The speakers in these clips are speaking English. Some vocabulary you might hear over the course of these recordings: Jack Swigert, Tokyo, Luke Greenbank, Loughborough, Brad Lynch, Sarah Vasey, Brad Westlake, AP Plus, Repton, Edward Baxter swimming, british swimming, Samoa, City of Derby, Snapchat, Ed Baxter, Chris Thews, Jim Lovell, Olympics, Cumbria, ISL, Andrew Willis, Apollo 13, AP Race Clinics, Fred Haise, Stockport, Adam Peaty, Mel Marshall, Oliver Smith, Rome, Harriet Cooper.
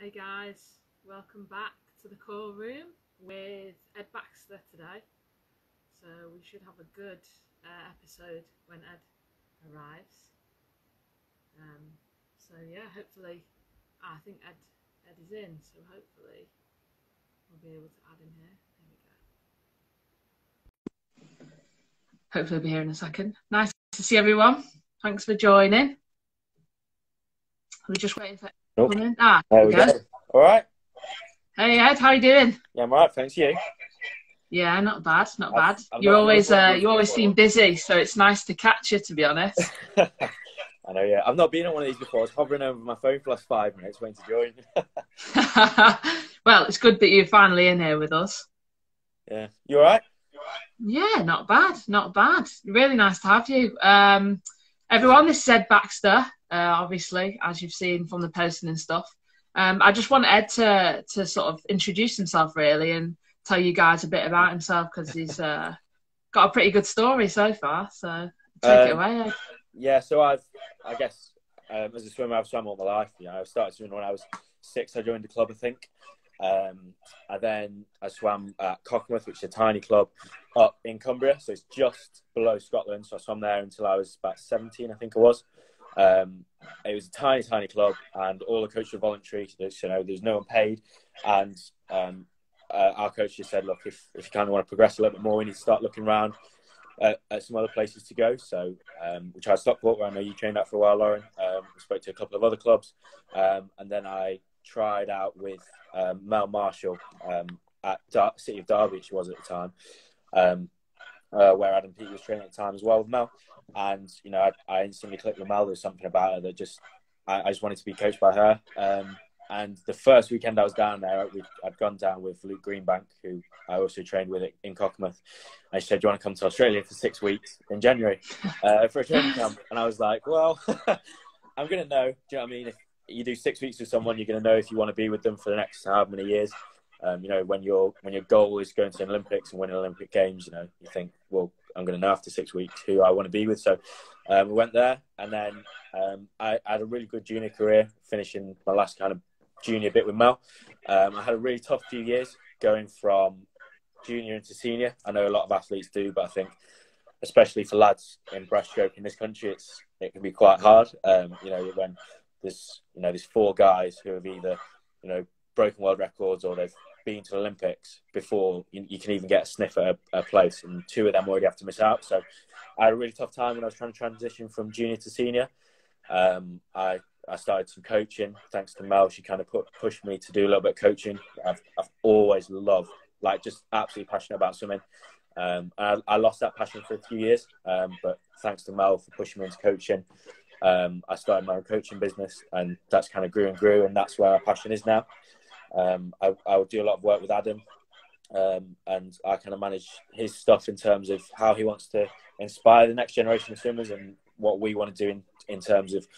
Hey guys, welcome back to the core room with Ed Baxter today. So we should have a good episode when Ed arrives. So yeah, hopefully, I think Ed is in, so hopefully we'll be able to add him here. There we go. Hopefully I'll be here in a second. Nice to see everyone. Thanks for joining. We're just waiting for Nope. Ah, there we go. All right. Hey Ed, how are you doing? Yeah, I'm all right, thanks. You? Yeah, not bad, not bad. You always seem busy, so it's nice to catch you, to be honest. I know, yeah. I've not been on one of these before. I was hovering over my phone for the last 5 minutes waiting to join. Well, it's good that you're finally in here with us. Yeah. You all right? Yeah, not bad, not bad. Really nice to have you. Everyone, this is Ed Baxter. Obviously, as you've seen from the posting and stuff. I just want Ed to sort of introduce himself, really, and tell you guys a bit about himself, because he's got a pretty good story so far. So take it away, Ed. Yeah, so I guess, as a swimmer, I've swam all my life. You know, I started swimming when I was 6. I joined the club, I think. And then I swam at Cockermouth, which is a tiny club up in Cumbria. So it's just below Scotland. So I swam there until I was about 17, I think I was. It was a tiny, tiny club, and all the coaches were voluntary. You know, there's no one paid, and our coach just said, "Look, if you kind of want to progress a little bit more, we need to start looking around at some other places to go." So we tried Stockport, where I know you trained out for a while, Lauren. We spoke to a couple of other clubs, and then I tried out with Mel Marshall at City of Derby, which she was at the time, where Adam Peaty was training at the time as well with Mel. And, you know, I instantly clicked with Mel. There was something about her that just, I just wanted to be coached by her. And the first weekend I was down there, I'd gone down with Luke Greenbank, who I also trained with in Cockermouth. And she said, "Do you want to come to Australia for 6 weeks in January for a training camp?" And I was like, well, I'm going to know. Do you know what I mean? If you do 6 weeks with someone, you're going to know if you want to be with them for the next however many years. You know, when your goal is going to an Olympics and winning Olympic Games, you know, you think, well, I'm going to know after 6 weeks who I want to be with. So we went there, and then I had a really good junior career, finishing my last kind of junior bit with Mel. I had a really tough few years going from junior into senior. I know a lot of athletes do, but I think especially for lads in breaststroke in this country, it can be quite hard. You know, when there's 4 guys who have either, you know, broken world records or they've been to the Olympics before you can even get a sniff at a place, and 2 of them already have to miss out. So I had a really tough time when I was trying to transition from junior to senior. I started some coaching thanks to Mel. She kind of pushed me to do a little bit of coaching. I've always loved, like, just absolutely passionate about swimming. And I lost that passion for a few years, but thanks to Mel for pushing me into coaching. I started my own coaching business, and that's kind of grew and grew, and that's where our passion is now. I would do a lot of work with Adam, and I kind of manage his stuff in terms of how he wants to inspire the next generation of swimmers, and what we want to do in terms of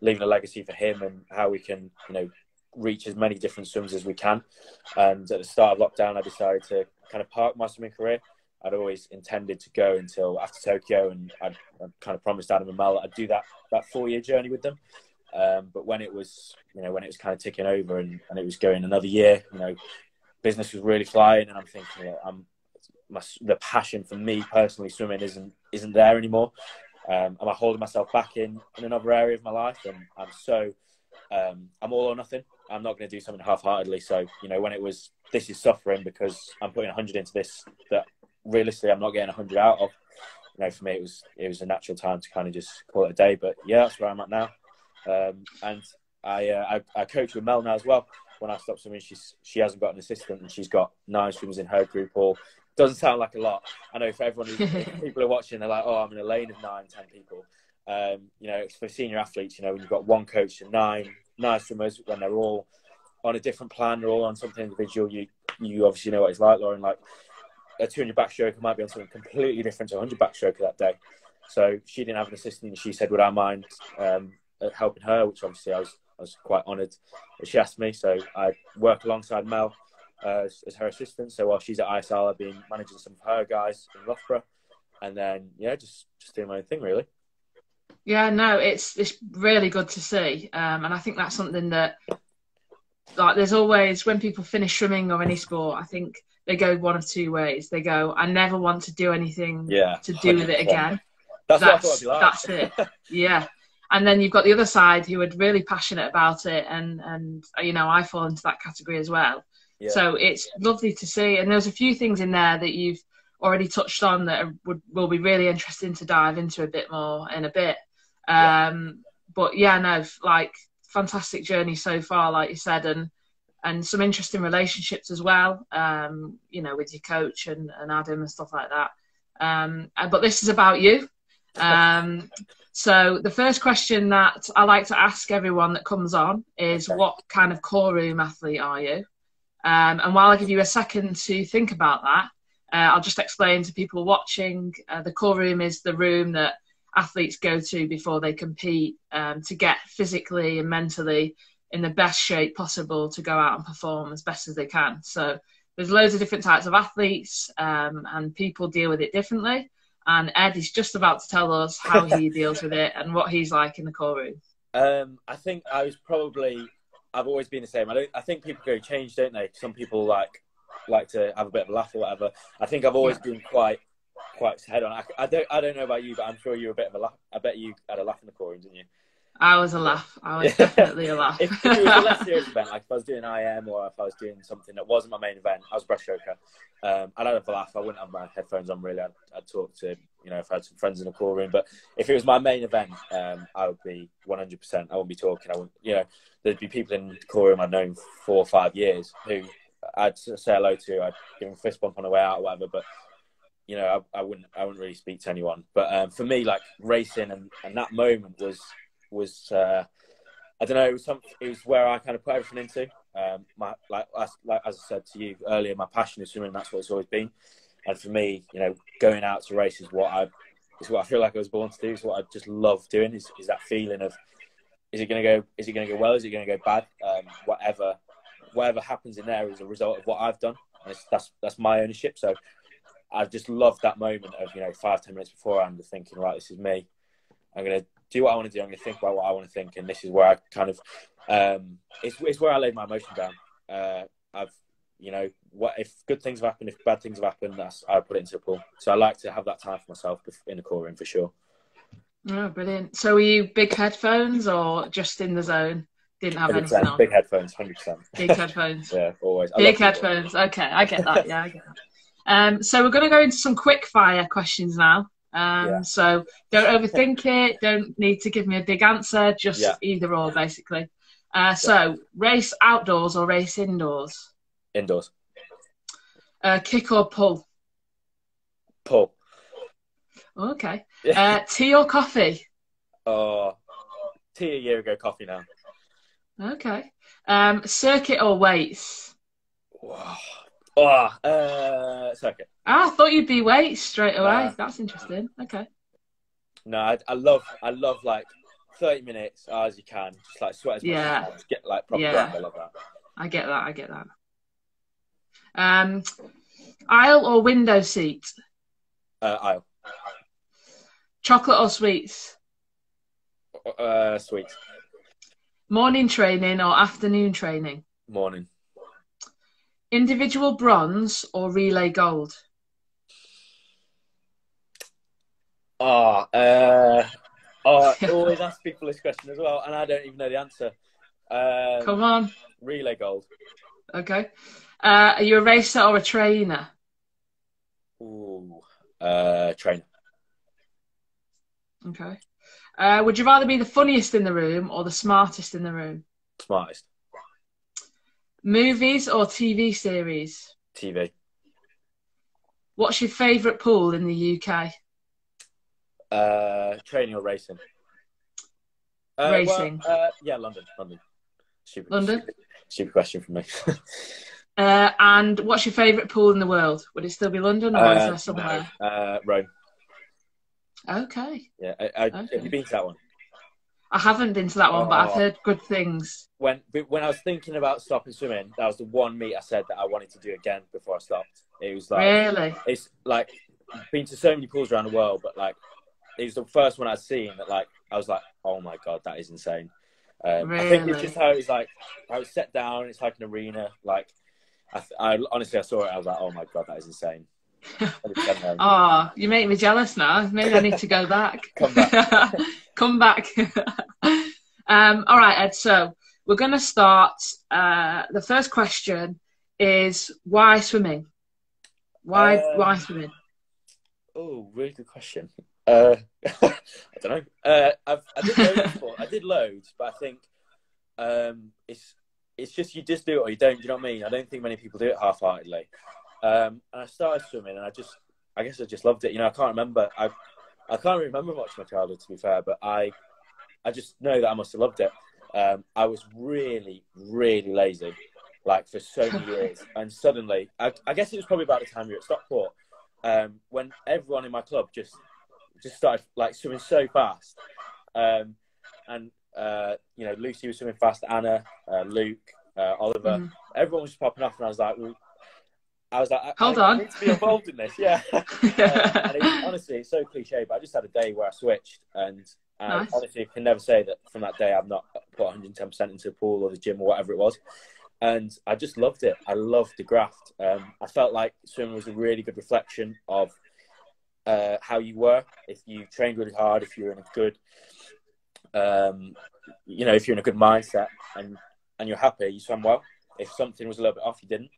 leaving a legacy for him, and how we can, you know, reach as many different swimmers as we can. And at the start of lockdown, I decided to kind of park my swimming career. I'd always intended to go until after Tokyo, and I kind of promised Adam and Mel that I'd do that 4-year journey with them. But when it was, you know, when it was kind of ticking over, and it was going another year, you know, business was really flying, and I'm thinking, you know, the passion for me personally swimming isn't there anymore. Am I holding myself back in another area of my life? And I'm so I'm all or nothing. I'm not going to do something half-heartedly. So, you know, when it was, this is suffering because I'm putting 100 into this that realistically I'm not getting 100 out of. You know, for me it was a natural time to kind of just call it a day. But yeah, that's where I'm at now. And I coach with Mel now as well. When I stopped swimming, she hasn't got an assistant, and she's got 9 swimmers in her group. All doesn't sound like a lot. I know for everyone, people are watching, they're like, "Oh, I'm in a lane of 9, 10 people." You know, for senior athletes, you know, when you've got one coach and 9 swimmers, when they're all on a different plan, they're all on something individual. You obviously know what it's like, Lauren. Like a 200 backstroker might be on something completely different to a 100 backstroker that day. So she didn't have an assistant, and she said, "Would I mind?" Helping her, which obviously I was quite honoured that she asked me. So I work alongside Mel as her assistant. So while she's at ISL, I've been managing some of her guys in Loughborough, and then yeah, just doing my own thing really. Yeah, no, it's really good to see, and I think that's something that like there's always, when people finish swimming or any sport, I think they go one of two ways. They go, I never want to do anything to do with it again. That's it. Yeah. And then you've got the other side who are really passionate about it. And you know, I fall into that category as well. Yeah. So it's lovely to see. And there's a few things in there that you've already touched on that will be really interesting to dive into a bit more in a bit. But yeah, no, like fantastic journey so far, like you said, and some interesting relationships as well, you know, with your coach and Adam and stuff like that. But this is about you. So the first question that I like to ask everyone that comes on is, what kind of core room athlete are you? And while I give you a second to think about that, I'll just explain to people watching, the core room is the room that athletes go to before they compete, to get physically and mentally in the best shape possible to go out and perform as best as they can. So there's loads of different types of athletes, and people deal with it differently. And Ed is just about to tell us how he deals with it and what he's like in the core room. I think I was probably, I've always been the same. I think people go change, don't they? Some people like to have a bit of a laugh or whatever. I think I've always been quite head on. I don't know about you, but I'm sure you're a bit of a laugh. I bet you had a laugh in the core room, didn't you? I was a laugh. I was definitely a laugh. If it was a less serious event, like if I was doing IM or if I was doing something that wasn't my main event, I was a breaststroker, I'd have a laugh. I wouldn't have my headphones on, really. I'd talk to, you know, if I had some friends in the core room. But if it was my main event, I would be 100%. I wouldn't be talking. I wouldn't, you know, there'd be people in the core room I'd known 4 or 5 years who I'd say hello to. I'd give them a fist bump on the way out or whatever. But, you know, I wouldn't really speak to anyone. But for me, like, racing and that moment was I don't know, it was where I kind of put everything into. As I said to you earlier, my passion is swimming. That's what it's always been. And for me, you know, going out to race is what I feel like I was born to do. It's what I just love doing. Is that feeling of, is it gonna go well? Is it gonna go bad? Whatever happens in there is a result of what I've done. And that's my ownership. So I just love that moment of, you know, 5-10 minutes beforehand of thinking, right, this is me. I'm gonna do what I want to do. I'm going to think about what I want to think, and this is where I kind of, it's where I laid my emotion down. If good things have happened, if bad things have happened, I put it into a pool. So I like to have that time for myself in the core room for sure. Oh, brilliant! So were you big headphones or just in the zone? Didn't have anything on. Big headphones, 100%. Big headphones. Yeah, always. Big headphones. Okay, I get that. Yeah, I get that. So we're going to go into some quick fire questions now. So don't overthink it. Don't need to give me a big answer. Just either or, basically. So race outdoors or race indoors? Indoors. Kick or pull? Pull. Okay. Tea or coffee? Oh, tea a year ago, coffee now. Okay. Circuit or weights? Wow. Circuit. I thought you'd be weights straight away. That's interesting. Okay. No, I love like 30 minutes as you can, just like sweat as much as you can. Get like proper ground. I love that. I get that. Aisle or window seat? Aisle. Chocolate or sweets? Sweets. Morning training or afternoon training? Morning. Individual bronze or relay gold? I always ask people this question as well, and I don't even know the answer. Come on. Relay gold. Okay. Are you a racer or a trainer? Ooh, trainer. Okay. Would you rather be the funniest in the room or the smartest in the room? Smartest. Movies or TV series? TV. What's your favourite pool in the UK? Training or racing? Racing. London. Stupid question for me. And what's your favourite pool in the world? Would it still be London or is there somewhere? No. Rome. Okay. Yeah. Okay. Have you been to that one? I haven't been to that one, but I've heard good things. When I was thinking about stopping swimming, that was the one meet I said that I wanted to do again before I stopped. It was like, really? It's like, I've been to so many pools around the world, but like, it was the first one I'd seen that like, I was like, oh my God, that is insane. Really? I think it's just how it was like, I was set down, it's like an arena. Like, I honestly, I saw it, I was like, oh my God, that is insane. Oh, you make me jealous now. Maybe I need to go back. Come back. Come back. All right, Ed, so we're going to start. The first question is, why swimming? Why swimming? Oh, really good question. I don't know. I did loads, but I think it's just, you just do it or you don't. Do you know what I mean? I don't think many people do it half-heartedly. And I started swimming, and I guess I just loved it. You know, I can't remember much of my childhood, to be fair, but I just know that I must have loved it. I was really, really lazy, like, for so many years, and suddenly, I guess it was probably about the time you were at Stockport, when everyone in my club just started like swimming so fast, and you know, Lucy was swimming fast, Anna, Luke, Oliver, everyone was just popping off, and I was like, hold on, I need to be involved in this, yeah. And it was, honestly, it's so cliche, but I just had a day where I switched, and nice. Honestly, I can never say that from that day I've not put 110% into the pool or the gym or whatever it was. And I just loved it. I loved the graft. I felt like swimming was a really good reflection of how you were. If you trained really hard, if you're in a good, you know, if you're in a good mindset and you're happy, you swam well. If something was a little bit off, you didn't.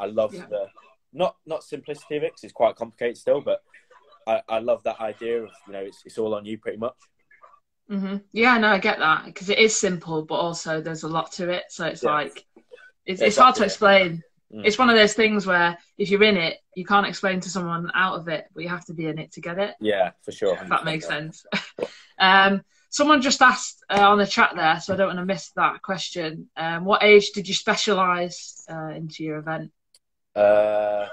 I loved the not simplicity of it, because it's quite complicated still, but I love that idea of, you know, it's all on you pretty much. Mm-hmm. Yeah, no, I get that, because it is simple, but also there's a lot to it. So it's like, it's hard to explain. Mm. It's one of those things where if you're in it, you can't explain to someone out of it, but you have to be in it to get it. Yeah, for sure. If that makes sense. Someone just asked on the chat there, so I don't want to miss that question. What age did you specialise into your event? I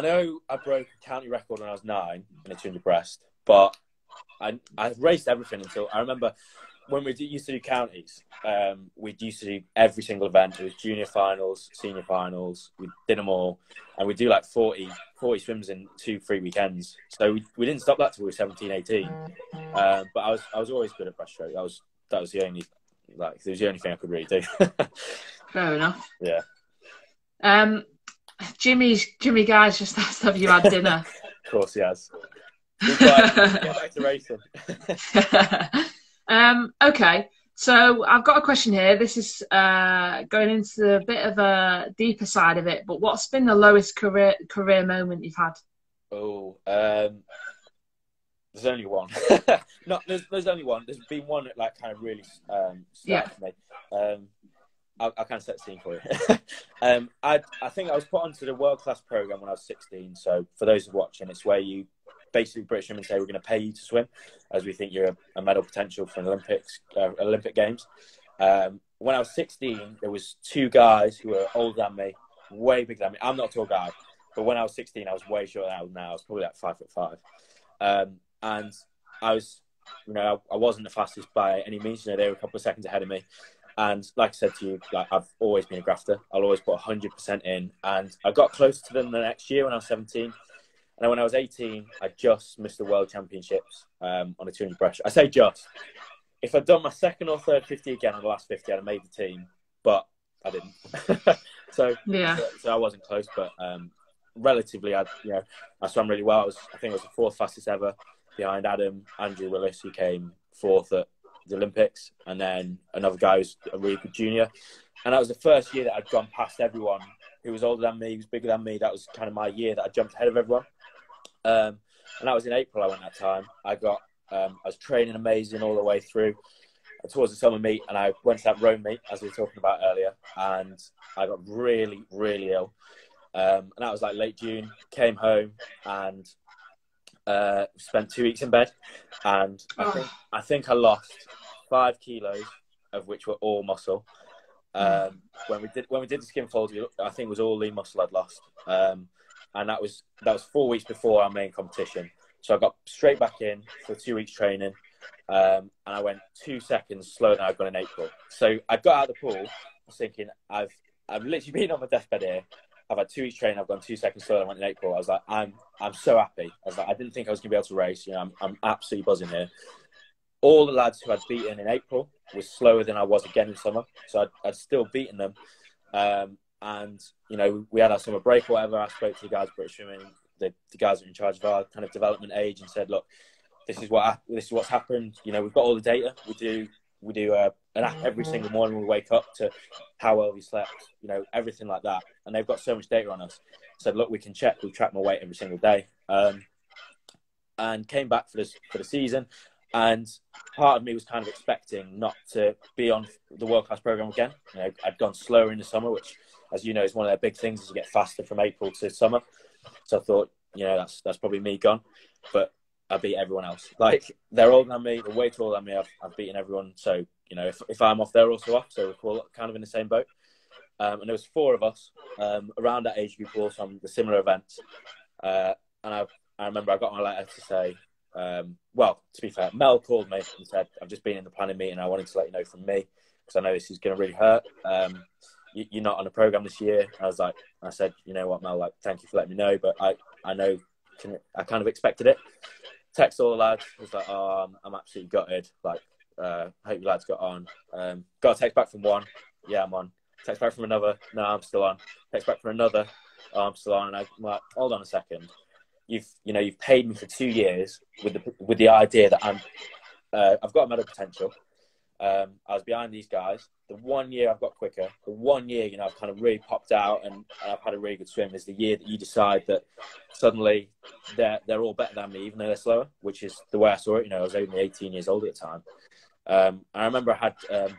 know I broke a county record when I was 9 in a 200 breast, but I raced everything until, I remember when we used to do counties, we used to do every single event. It was junior finals, senior finals, we did them all, and we do like 40 swims in 2-3 weekends. So we didn't stop that till we were 17, 18. But I was always good at breaststroke. That was the only, like, it was the only thing I could really do. Fair enough. Yeah. Jimmy Guy's just asked, have you had dinner? Of course he has. Get back to racing. Okay, so I've got a question here. This is going into a bit of a deeper side of it, but what's been the lowest career moment you've had? Oh, there's only one. No, there's only one. There's been one that, like, kind of really stuck for me. I can't set the scene for you. I think I was put onto the world-class programme when I was 16. So for those watching, it's where you basically, British Swimming say, we're going to pay you to swim, as we think you're a medal potential for an Olympic Games. When I was 16, there was 2 guys who were older than me, way bigger than me. I'm not a tall guy, but when I was 16, I was way shorter than now. I was probably like 5'5". And I was, you know, I wasn't the fastest by any means. You know, they were a couple of seconds ahead of me. And like I said to you, like, I've always been a grafter. I'll always put 100% in. And I got closer to them the next year when I was 17. And when I was 18, I just missed the World Championships on a 200 breaststroke. I say just. If I'd done my second or third 50 again on the last 50, I'd have made the team, but I didn't. So I wasn't close, but relatively, I swam really well. I think I was the 4th fastest ever, behind Adam, Andrew Willis, who came 4th at the Olympics, and then another guy who's a really good junior. And that was the first year that I'd gone past everyone who was older than me, who was bigger than me. That was kind of my year that I jumped ahead of everyone. And that was in April. I went that time. I was training amazing all the way through towards the summer meet, and I went to that Rome meet, as we were talking about earlier, and I got really, really ill. And that was like late June. Came home and spent 2 weeks in bed, and I think I lost 5 kilos, of which were all muscle. When we did the skin fold, I think it was all lean muscle I'd lost. And that was 4 weeks before our main competition. So I got straight back in for 2 weeks training, and I went 2 seconds slower than I'd gone in April. So I got out of the pool, I was thinking, I've literally been on my deathbed here. I've had 2 weeks training, I've gone 2 seconds slower than I went in April. I was like, I'm so happy. I was like, I didn't think I was going to be able to race. You know, I'm absolutely buzzing here. all the lads who I'd beaten in April was slower than I was again in summer. So I'd still beaten them. And, you know, we had our summer break or whatever. I spoke to the guys at British Swimming, the guys that are in charge of our kind of development age, and said, look, this is what's happened. You know, we've got all the data. We do an app every single morning when we wake up to how well we slept, you know, everything like that. And they've got so much data on us. Said, look, we track my weight every single day. And came back for the season. And part of me was kind of expecting not to be on the world-class programme again. You know, I'd gone slower in the summer, which, as you know, is one of their big things, is you get faster from April to summer. So I thought, you know, that's probably me gone. But I beat everyone else. Like, they're older than me, they're way taller than me. I've beaten everyone. So, you know, if I'm off, they're also off. So we're all kind of in the same boat. And there was four of us around that age group, all from the similar events. And I remember I got my letter to say, well, to be fair, Mel called me and said, I've just been in the planning meeting. I wanted to let you know from me, because I know this is going to really hurt. You're not on the programme this year. I said, you know what, Mel, like, thank you for letting me know, but I know I kind of expected it. Text all the lads. I was like, oh, I'm absolutely gutted. Like, hope you lads got on. Got a text back from one. Yeah, I'm on. Text back from another. No, I'm still on. Text back from another. Oh, I'm still on. And I'm like, hold on a second. You've paid me for 2 years with the idea that I've got medal potential. I was behind these guys. The 1 year I've got quicker. The 1 year, you know, I've kind of really popped out and I've had a really good swim is the year that you decide that suddenly they're all better than me, even though they're slower, which is the way I saw it. You know, I was only 18 years old at the time. I remember I had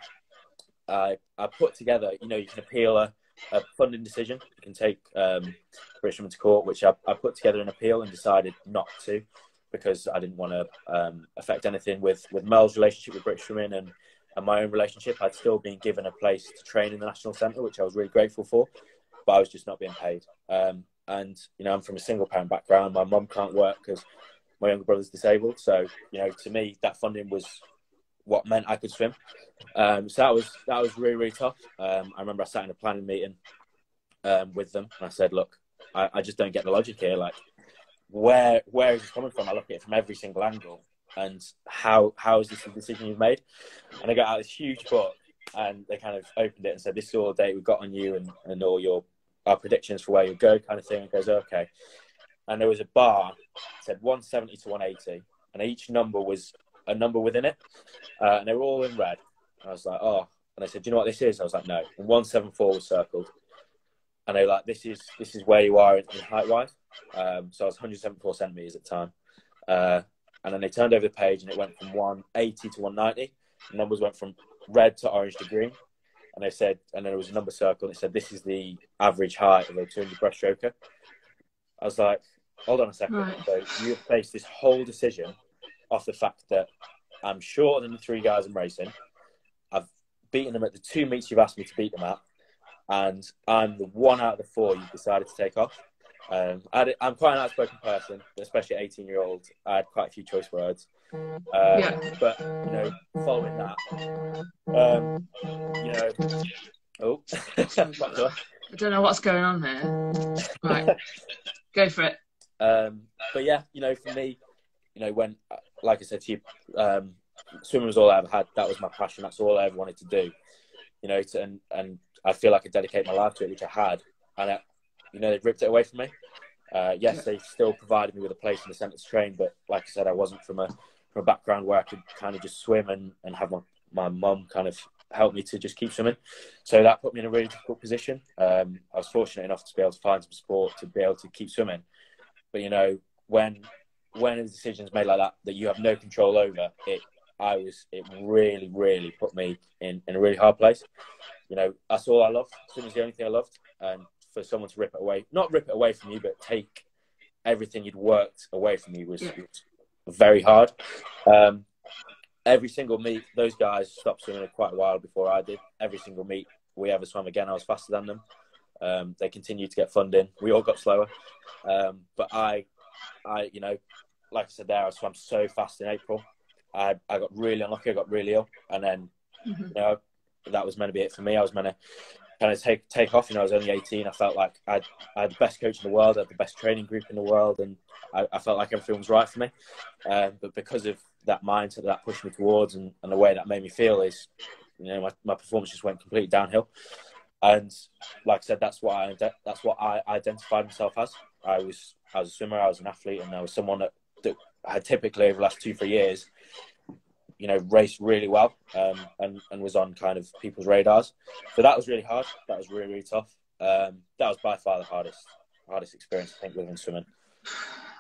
I put together, you know, you can appeal a funding decision. You can take British Swimming to court, which I put together an appeal and decided not to, because I didn't want to affect anything with Mel's relationship with British Swimming and my own relationship. I'd still been given a place to train in the National Centre, which I was really grateful for, but I was just not being paid. And, you know, I'm from a single-parent background. My mum can't work because my younger brother's disabled. So, you know, to me, that funding was what meant I could swim. So that was really, really tough. I remember I sat in a planning meeting with them, and I said, look, I just don't get the logic here. Like, where is it coming from? I look at it from every single angle. And how is this the decision you've made? And I got out this huge book, and they kind of opened it and said, this is all the data we've got on you and all our predictions for where you'll go, kind of thing. And it goes, okay. And there was a bar that said 170 to 180. And each number was a number within it. And they were all in red. And I was like, oh. And they said, do you know what this is? I was like, no. And 174 was circled. And they were like, this is where you are in height-wise. So I was 174 centimetres at the time. And then they turned over the page, and it went from 180 to 190. The numbers went from red to orange to green. And they said, and then there was a number circle, and it said, this is the average height of a 200 breaststroker. I was like, hold on a second. Right. So you've based this whole decision off the fact that I'm shorter than the three guys I'm racing. I've beaten them at the 2 meets you've asked me to beat them at. And I'm the one out of the four you've decided to take off. I'm quite an outspoken person, especially 18-year-old. I had quite a few choice words. But, you know, following that, you know... Oh. I don't know what's going on here. Right. Go for it. But, yeah, you know, for me, you know, when, like I said to you, swimming was all I ever had. That was my passion. That's all I ever wanted to do. You know, and I feel like I dedicate my life to it, which I had. And you know, they've ripped it away from me. Yes, they still provided me with a place in the centre to train, but like I said, I wasn't from a background where I could kind of just swim and have my mum kind of help me to just keep swimming. So that put me in a really difficult position. I was fortunate enough to be able to find some sport to be able to keep swimming. But, you know, when a decision's made like that you have no control over, it really, really put me in a really hard place. You know, that's all I loved. Swimming's the only thing I loved. And for someone to rip it away, not rip it away from you, but take everything you'd worked away from you was very hard. Every single meet, those guys stopped swimming quite a while before I did. Every single meet we ever swam again, I was faster than them. They continued to get funding. We all got slower. But I, you know, like I said there, I swam so fast in April. I got really unlucky. I got really ill. And then, you know, that was meant to be it for me. I was meant to kind of take off. You know, I was only 18. I felt like I had the best coach in the world. I had the best training group in the world. And I felt like everything was right for me. But because of that mindset that pushed me towards, and the way that made me feel is, you know, my performance just went completely downhill. And like I said, that's what I identified myself as. I was a swimmer, I was an athlete, and I was someone that had typically over the last 2-3 years, you know, raced really well, and was on kind of people's radars. So that was really hard. That was really, really tough. That was by far the hardest experience, I think, within swimming.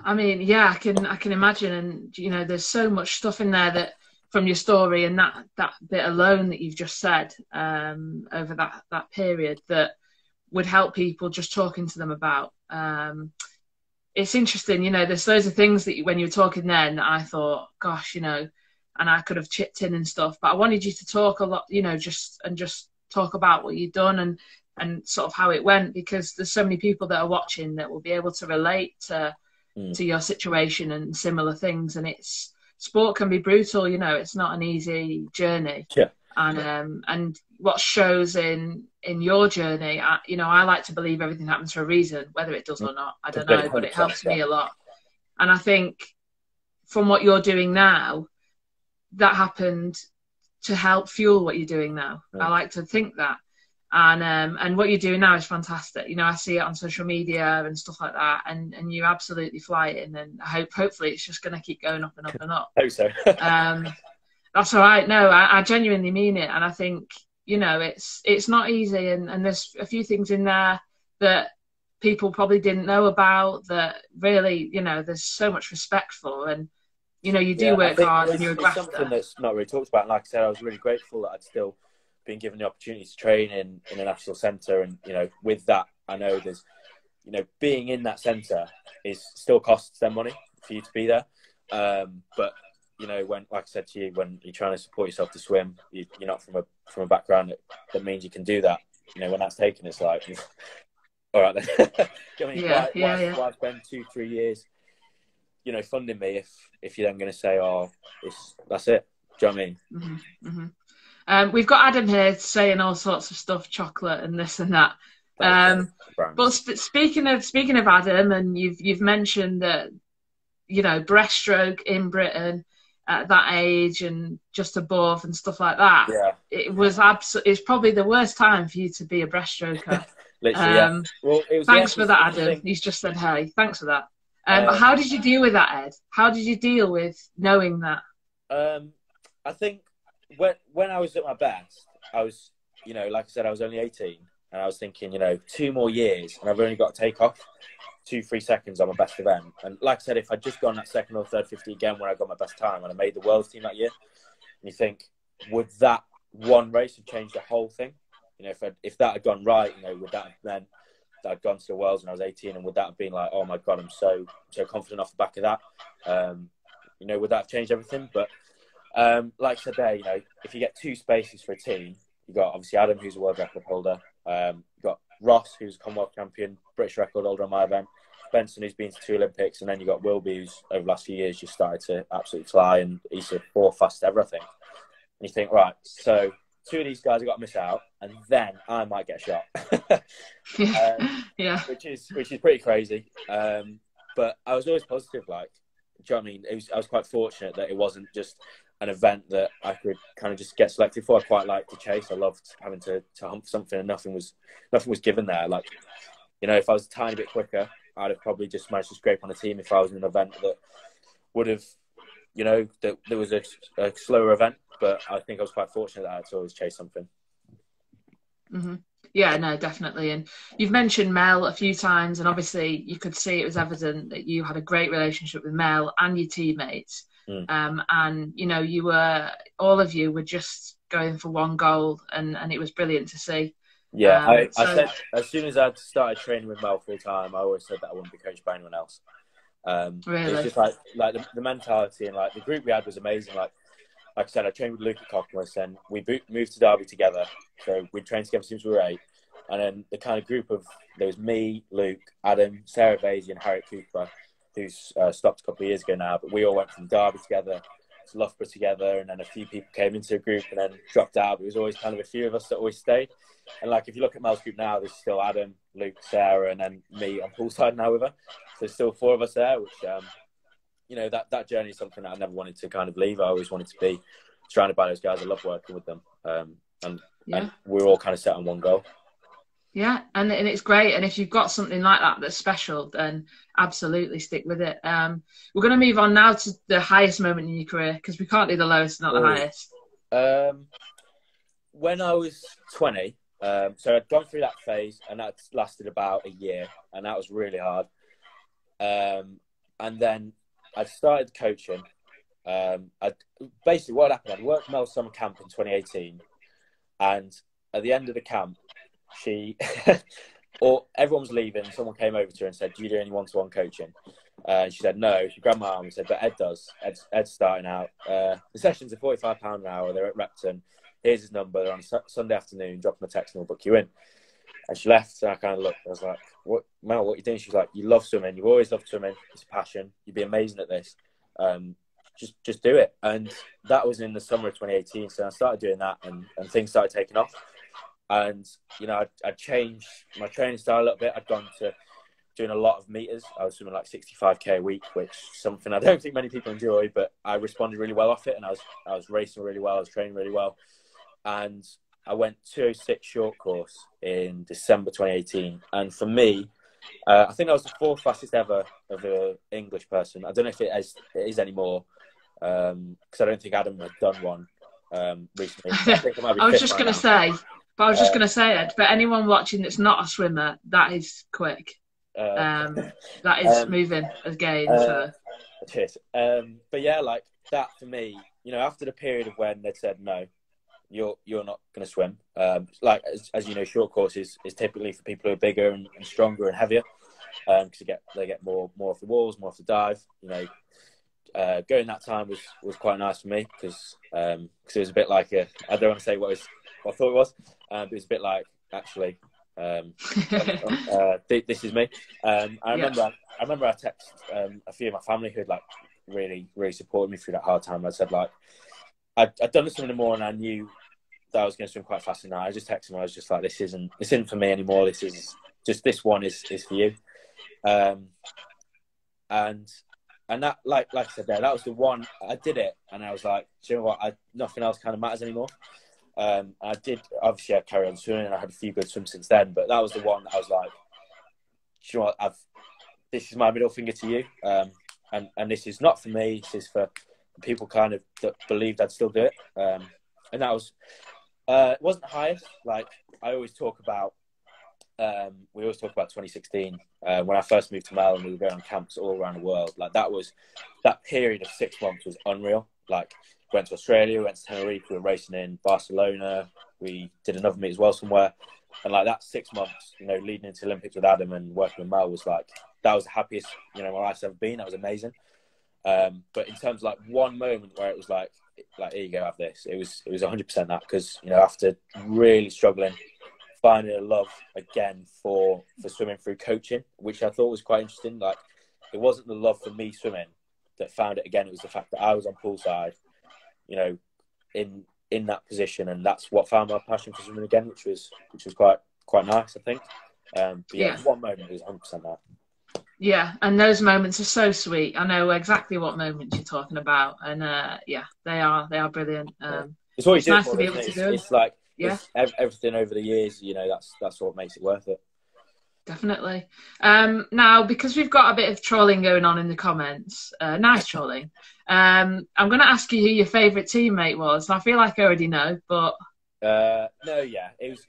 I mean, yeah, I can imagine. And, you know, there's so much stuff in there that from your story and that bit alone that you've just said, over that period, that would help people just talking to them about. It's interesting, you know, there's loads of things that when you were talking then, I thought, gosh, you know, and I could have chipped in and stuff, but I wanted you to talk a lot, you know, just talk about what you've done and sort of how it went, because there's so many people that are watching that will be able to relate to your situation and similar things. And it's, sport can be brutal, you know, it's not an easy journey. Yeah. And what shows in your journey, you know, I like to believe everything happens for a reason, whether it does or not, I don't know, but it helps me a lot. And I think from what you're doing now, that happened to help fuel what you're doing now. Yeah. I like to think that. And what you're doing now is fantastic. You know, I see it on social media and stuff like that, and you absolutely fly in, and I hopefully it's just going to keep going up and up and up. I hope so. That's all right. No, I genuinely mean it. And I think, you know, it's not easy. And there's a few things in there that people probably didn't know about that really, you know, there's so much respect for. And, you know, you do work hard and you're a grafter. It's something that's not really talked about. And like I said, I was really grateful that I'd still been given the opportunity to train in a national centre. And, you know, with that, I know there's, you know, being in that centre is still costs them money for you to be there. But, you know, when, like I said to you, when you're trying to support yourself to swim, you're not from a background that means you can do that. You know, when that's taken, it's like, all right, then. I mean, why spend 2-3 years, you know, funding me if you're then going to say, oh, that's it. Do you know what I mean? Mm-hmm, mm-hmm. We've got Adam here saying all sorts of stuff, chocolate and this and that. But speaking of Adam, and you've mentioned that, you know, breaststroke in Britain at that age and just above and stuff like that. Yeah. It was absolutely. It's probably the worst time for you to be a breaststroker. Literally. Yeah. Well, thanks for that, Adam. Thing. He's just said, "Hey, thanks for that." How did you deal with that, Ed? How did you deal with knowing that? I think when I was at my best, I was, you know, like I said, I was only 18, and I was thinking, you know, 2 more years, and I've only got to take off 2-3 seconds on my best event. And like I said, if I'd just gone that second or third 50 again when I got my best time and I made the world team that year, and you think, would that one race have changed the whole thing? You know, if that had gone right, you know, would that have meant that I'd gone to the Worlds when I was 18, and would that have been like, oh my God, I'm so confident off the back of that? You know, would that have changed everything? But like I said there, you know, if you get 2 spaces for a team, you've got obviously Adam, who's a world record holder, you've got Ross, who's a Commonwealth champion, British record holder on my event, Benson, who's been to 2 Olympics, and then you've got Wilby, who's over the last few years just started to absolutely fly, and he's the 4th fastest ever, I think. And you think, right, so 2 of these guys have got to miss out, and then I might get shot. Yeah. Which is pretty crazy. But I was always positive, like, do you know what I mean? I was quite fortunate that it wasn't just an event that I could kind of just get selected for. I quite liked to chase. I loved having to hump something, and nothing was given there. Like, you know, if I was a tiny bit quicker, I'd have probably just managed to scrape on a team if I was in an event that would have, you know, that there was a slower event. But I think I was quite fortunate that I had to always chase something. Mm-hmm. Yeah, no, definitely. And you've mentioned Mel a few times, and obviously you could see it was evident that you had a great relationship with Mel and your teammates. And, you know, all of you were just going for one goal, and it was brilliant to see. Yeah, I said, as soon as I'd started training with Mel full time, I always said that I wouldn't be coached by anyone else. Really? It's just like the mentality, and like the group we had was amazing. Like I said, I trained with Luke at Cockermouth, and we moved to Derby together. So we trained together since we were 8. And then the kind of group of, there was me, Luke, Adam, Sarah Vasey and Harriet Cooper, who's stopped a couple of years ago now, but we all went from Derby together to Loughborough together, and then a few people came into a group and then dropped out. But it was always kind of a few of us that always stayed. And like, if you look at Mel's group now, there's still Adam, Luke, Sarah, and then me on poolside now with her. So there's still 4 of us there, which, you know, that journey is something that I never wanted to kind of leave. I always wanted to be surrounded by those guys. I love working with them. And we're all kind of set on one goal. Yeah, and it's great. And if you've got something like that that's special, then absolutely stick with it. We're going to move on now to the highest moment in your career, because we can't do the lowest, not the highest. When I was 20, so I'd gone through that phase, and that lasted about a year, and that was really hard. And then I started coaching. Basically, what happened, I'd worked Mel Summer Camp in 2018, and at the end of the camp, everyone was leaving. Someone came over to her and said, "Do you do any one-to-one coaching?" She said, "No." She grabbed my arm and said, "But Ed does. Ed's starting out. The sessions are £45 an hour. They're at Repton. Here's his number. They're on Sunday afternoon. Drop him a text and we'll book you in." And she left. And I kind of looked. I was like, "What, Mel? What are you doing?" She was like, "You love swimming. You've always loved swimming. It's a passion. You'd be amazing at this. Just do it." And that was in the summer of 2018. So I started doing that, and things started taking off. And, you know, I changed my training style a little bit. I'd gone to doing a lot of meters. I was swimming like 65K a week, which is something I don't think many people enjoy, but I responded really well off it. And I was racing really well. I was training really well. And I went 206 short course in December 2018. And for me, I think I was the fourth fastest ever of an English person. I don't know if it is anymore, because I don't think Adam had done one recently. I was just going to say... But I was just going to say, Ed, for anyone watching that's not a swimmer, that is quick. That is moving again. Cheers. But yeah, like that for me, you know, after the period of when they said, "No, you're not going to swim." Like, as you know, short courses is typically for people who are bigger and stronger and heavier, because they get more off the walls, more off the dive. You know, going that time was quite nice for me, because it was a bit like I don't want to say what I thought it was. It was a bit like, actually, this is me. I remember I texted a few of my family who had like really, really supported me through that hard time. I said, like, I'd done this in the morning. I knew that I was going to swim quite fast tonight. I just texted them. I was just like, this isn't for me anymore. This is just, this one is for you. And that, like I said there, that was the one. I did it, and I was like, do you know what? Nothing else kind of matters anymore. I did, obviously I carried on swimming, and I had a few good swims since then, but that was the one that I was like, do you know what, this is my middle finger to you, and this is not for me, this is for people kind of that believed I'd still do it. And that was, it wasn't the highest. Like, I always talk about, we always talk about 2016, when I first moved to Mel and we were going on camps all around the world. Like, that period of 6 months was unreal. Like, went to Australia, went to Tenerife, we were racing in Barcelona, we did another meet as well somewhere. And like that 6 months, you know, leading into Olympics with Adam and working with Mel was like, that was the happiest, you know, my life's ever been. That was amazing. But in terms of like one moment where it was like, here you go, have this. It was 100% that, because, you know, after really struggling, finding a love again for swimming through coaching, which I thought was quite interesting. Like, it wasn't the love for me swimming that found it again. It was the fact that I was on poolside, you know, in that position, and that's what found my passion for swimming again, which was quite nice, I think. But yeah, one moment is 100% that. Yeah, and those moments are so sweet. I know exactly what moments you're talking about, and yeah, they are brilliant. It's always nice to be able to do it. It's like, yeah, it's everything over the years, you know, that's what makes it worth it. Definitely. Now, because we've got a bit of trolling going on in the comments, nice trolling, I'm going to ask you who your favourite teammate was. I feel like I already know, but... no, yeah. It was...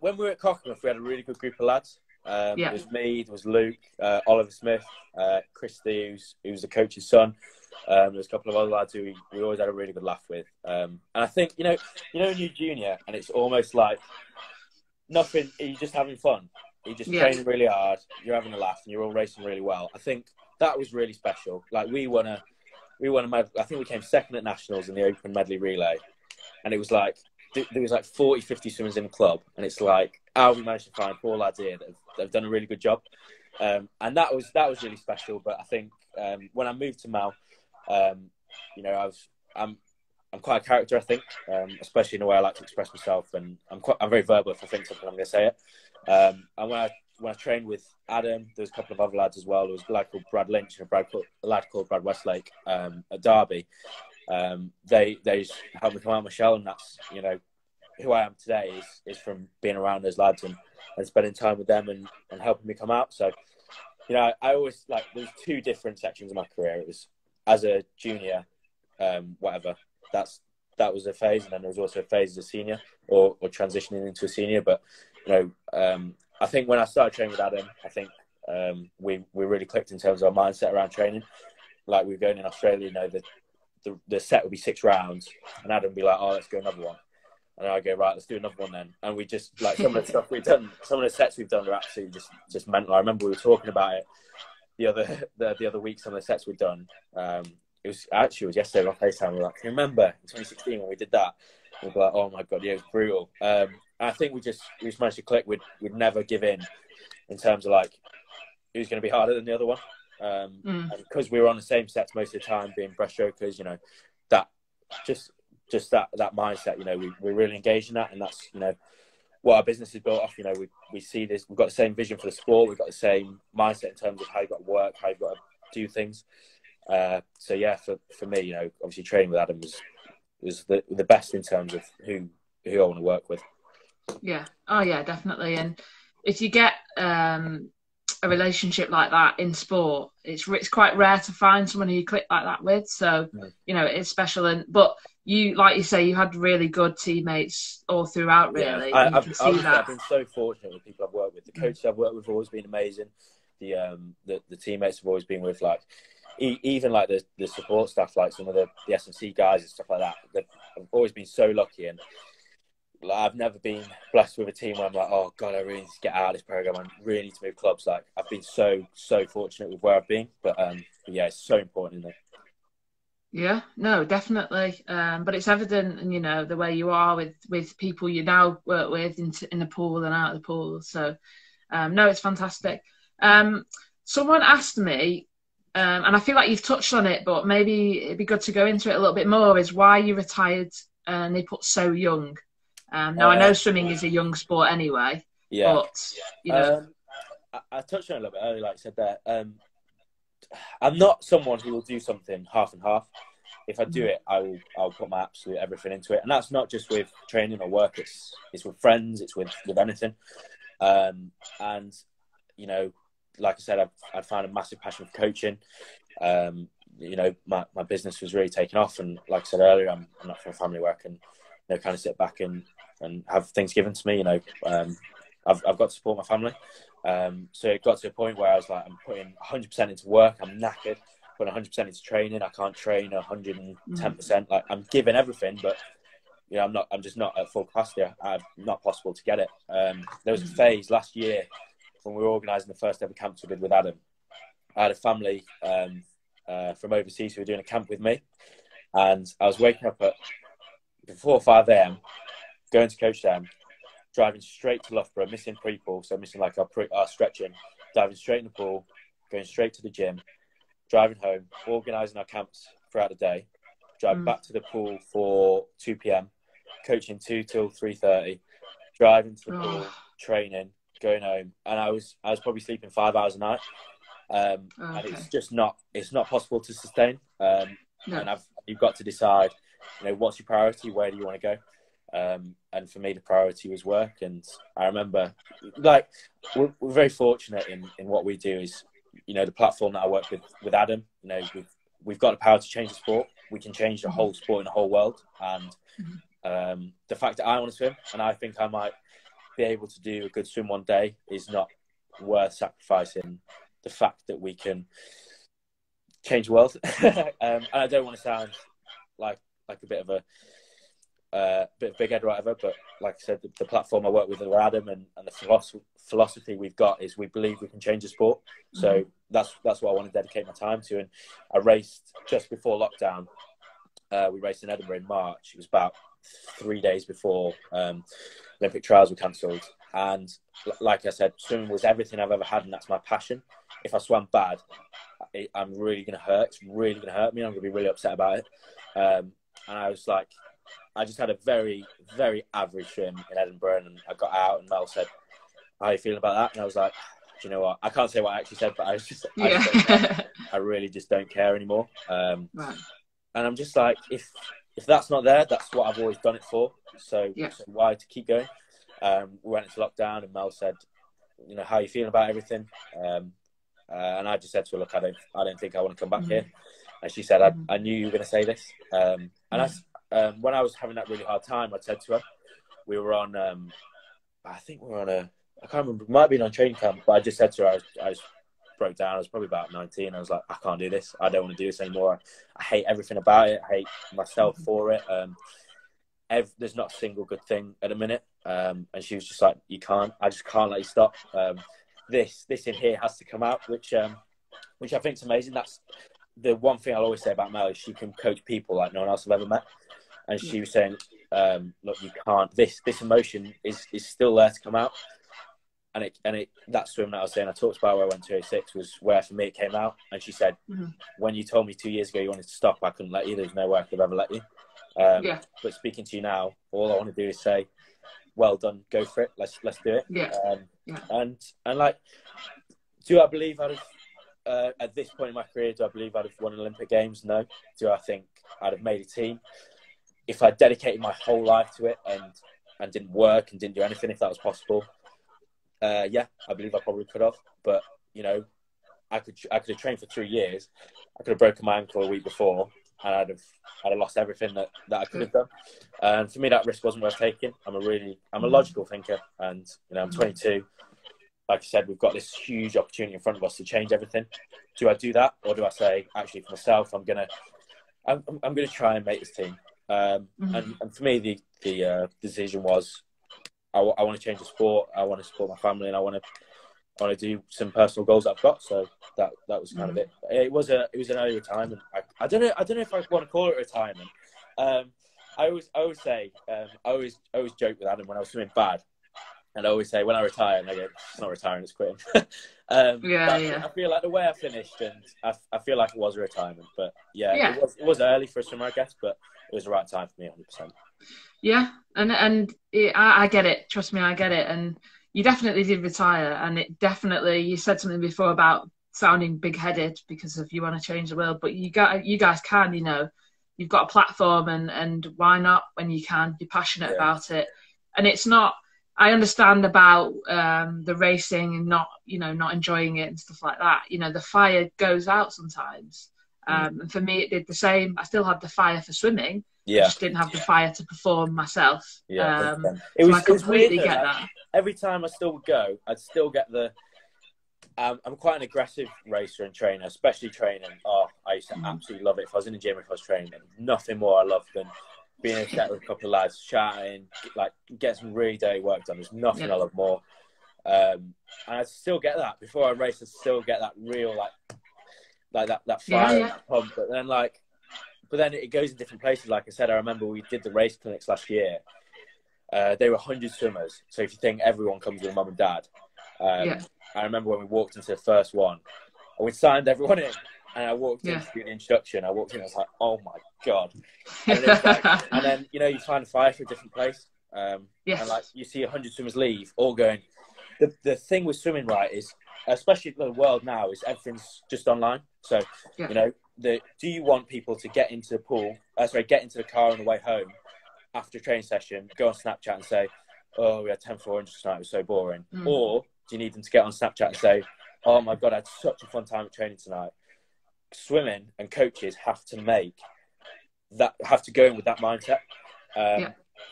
when we were at Cockermouth, we had a really good group of lads. It was me, there was Luke, Oliver Smith, Chris Thews, who was the coach's son. There was a couple of other lads who we always had a really good laugh with. And I think, you know when you're junior, and it's almost like... nothing, you're just having fun. You're just training really hard. You're having a laugh, and you're all racing really well. I think that was really special. Like, we won a medal. I think we came second at nationals in the open medley relay, and it was like there was like 40, 50 swimmers in the club, and it's like, how we managed to find four lads here that have done a really good job, and that was really special. But I think when I moved to Mel, you know, I'm quite a character, I think, especially in the way I like to express myself, and I'm very verbal if I think something, I'm going to say it. And when I when I trained with Adam, there was a couple of other lads as well. There was a lad called Brad Lynch and a lad called Brad Westlake at Derby. They just helped me come out of my shell, and that's, you know, who I am today is from being around those lads and spending time with them and helping me come out. So, you know, I always, like, there's two different sections of my career. It was as a junior, whatever, that was a phase, and then there was also a phase as a senior or transitioning into a senior. But, you know, I think when I started training with Adam, I think we really clicked in terms of our mindset around training. Like, we were going in Australia, you know, the set would be 6 rounds, and Adam would be like, oh, let's go another one. And I go, right, let's do another one then. And we just, like, some of the stuff we've done, some of the sets we've done are absolutely just mental. I remember we were talking about it the other week, some of the sets we've done. It was yesterday on FaceTime. We were like, can you remember in 2016 when we did that? We were like, oh my God, yeah, it was brutal. I think we just managed to click. We'd never give in terms of, like, who's going to be harder than the other one. And because we were on the same sets most of the time, being breaststrokers, you know, that just that mindset, you know, we're really engaged in that, and that's, you know, what our business is built off. You know, we see this, we've got the same vision for the sport, we've got the same mindset in terms of how you've got to work, how you've got to do things. So yeah, for me, you know, obviously training with Adam was the best in terms of who I want to work with. Yeah. Oh yeah, definitely. And if you get a relationship like that in sport, it's quite rare to find someone who you click like that with. So yeah, you know, it's special. And but you, like you say, you had really good teammates all throughout. Really, yeah, I've been so fortunate with people I've worked with. The coaches I've worked with have always been amazing. The teammates have always been with, like, even like the support staff, like some of the S&C guys and stuff like that. I've always been so lucky, and I've never been blessed with a team where I'm like, oh God, I really need to get out of this program. I really need to move clubs. Like, I've been so fortunate with where I've been, but yeah, it's so important, isn't it? Yeah, no, definitely. But it's evident, and you know, the way you are with people you now work with in the pool and out of the pool. So no, it's fantastic. Someone asked me, and I feel like you've touched on it, but maybe it'd be good to go into it a little bit more, is why you retired, and they put so young. Now, I know swimming is a young sport anyway, yeah, but, you know. I touched on it a little bit earlier, like I said there. I'm not someone who will do something half and half. If I do it, I'll put my absolute everything into it. And that's not just with training or work. It's with friends. It's with anything. And, you know, like I said, I'd found a massive passion for coaching. You know, my business was really taking off. And like I said earlier, I'm not from a family where I can, you know, kind of sit back and have things given to me. You know, I've got to support my family. So it got to a point where I was like, I'm putting 100% into work. I'm knackered, putting 100% into training. I can't train 110%. Like, I'm giving everything, but you know, I'm just not at full capacity. I'm not possible to get it. There was a phase last year when we were organising the first ever camps we did with Adam. I had a family from overseas who were doing a camp with me, and I was waking up at before 5 a.m, going to coach them, driving straight to Loughborough, missing pre-pool, so missing like our stretching, diving straight in the pool, going straight to the gym, driving home, organising our camps throughout the day, driving back to the pool for 2 p.m, coaching 2 till 3:30, driving to the pool, training, going home, and I was probably sleeping 5 hours a night, and it's just not possible to sustain. And you've got to decide, you know, what's your priority? Where do you want to go? And for me, the priority was work. And I remember, like, we're very fortunate in what we do is, you know, the platform that I work with Adam, you know, we've got the power to change the sport. We can change the whole sport in the whole world. And the fact that I want to swim and I think I might be able to do a good swim one day is not worth sacrificing the fact that we can change the world. And I don't want to sound like a bit of a big head or whatever, but like I said, the platform I work with Adam and the philosophy we've got is we believe we can change the sport. So that's what I want to dedicate my time to. And I raced just before lockdown. We raced in Edinburgh in March. It was about 3 days before Olympic trials were cancelled. And like I said, swimming was everything I've ever had, and that's my passion. If I swam bad, I'm really going to hurt. It's really going to hurt me. I'm going to be really upset about it. And I was like, I just had a very, very average swim in Edinburgh, and I got out, and Mel said, how are you feeling about that? And I was like, do you know what? I can't say what I actually said, but I was just, I really just don't care anymore. Right. And I'm just like, if that's not there, that's what I've always done it for. So, so why to keep going? We went into lockdown and Mel said, you know, how are you feeling about everything? And I just said to her, look, I don't think I want to come back here. And she said, I knew you were going to say this. When I was having that really hard time, I said to her, we were on, I think we were on a, I can't remember, it might have been on training camp, but I just said to her, I broke down. I was probably about 19. I was like, I can't do this. I don't want to do this anymore. I hate everything about it. I hate myself for it. There's not a single good thing at the minute. And she was just like, you can't, I just can't let you stop. This in here has to come out, which I think is amazing. That's the one thing I'll always say about Mel is she can coach people like no one else I've ever met. And she was saying, look, you can't, this emotion is still there to come out. And that swim that I was saying, I talked about where I went to 06 was where for me it came out. And she said, when you told me 2 years ago you wanted to stop, I couldn't let you. There's no way I could have ever let you. But speaking to you now, all I want to do is say, well done, go for it. Let's do it. And like, do I believe I'd have, at this point in my career, do I believe I'd have won Olympic Games? No. Do I think I'd have made a team? If I dedicated my whole life to it and didn't work and didn't do anything, if that was possible, yeah, I believe I probably could have. But, you know, I could have trained for 3 years. I could have broken my ankle a week before and I'd have lost everything that I could have done. And for me, that risk wasn't worth taking. I'm a logical thinker. And, you know, I'm 22. Like I said, we've got this huge opportunity in front of us to change everything. Do I do that? Or do I say, actually, for myself, I'm going to try and make this team. And for me, the decision was, I want to change the sport. I want to support my family, and I want to do some personal goals that I've got. So that was kind of it. It was an early retirement. I don't know if I want to call it retirement. I always say I always joke with Adam when I was swimming bad, and I always say when I retire, and I go, it's not retiring, it's quitting. I feel like the way I finished, and I feel like it was a retirement. But it was early for a swimmer, I guess, but it was the right time for me, 100%. Yeah, and it, I get it. Trust me, I get it. And you definitely did retire, and it definitely. You said something before about sounding big-headed because of you want to change the world, but you guys can. You know, you've got a platform, and why not when you can? You're passionate about it, and it's not. I understand about the racing and not enjoying it and stuff like that. You know, the fire goes out sometimes. And for me, it did the same. I still had the fire for swimming. I just didn't have the fire to perform myself. I completely weird, get that. Every time I still would go, I'd still get the... I'm quite an aggressive racer and trainer, especially training. Oh, I used to absolutely love it. If I was in the gym, if I was training, nothing more I loved than being in a set with a couple of lads, chatting, like, get some really dirty work done. There's nothing I love more. And I still get that. Before I race, I still get that real, like that fire and that pump. But then, like... But then it goes in different places. Like I said, I remember we did the race clinics last year. They were 100 swimmers. So if you think everyone comes with mum and dad. I remember when we walked into the first one, and we signed everyone in. And I walked in to do the introduction. I walked in and I was like, oh, my God. And, and then, you know, you find a fire for a different place. And, like, you see 100 swimmers leave, all going. The thing with swimming, right, is, especially in the world now, is everything's just online. So, you know. Do you want people to get into the pool? Get into the car on the way home after a training session, go on Snapchat and say, oh, we had 10 400s tonight, it was so boring. Or do you need them to get on Snapchat and say, oh my God, I had such a fun time at training tonight? Swimming and coaches have to go in with that mindset.